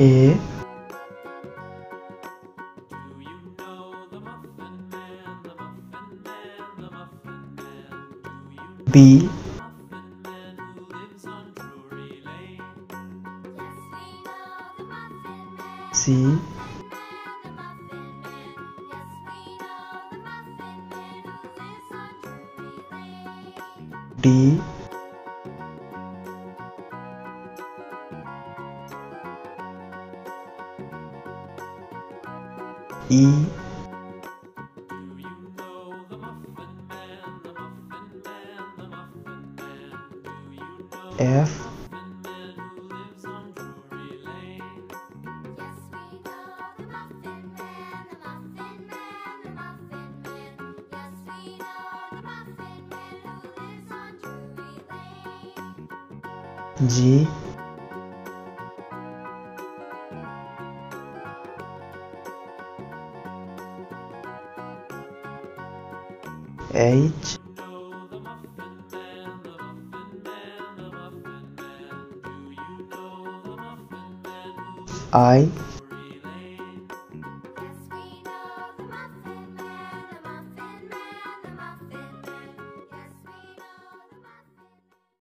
A B C D E F G H I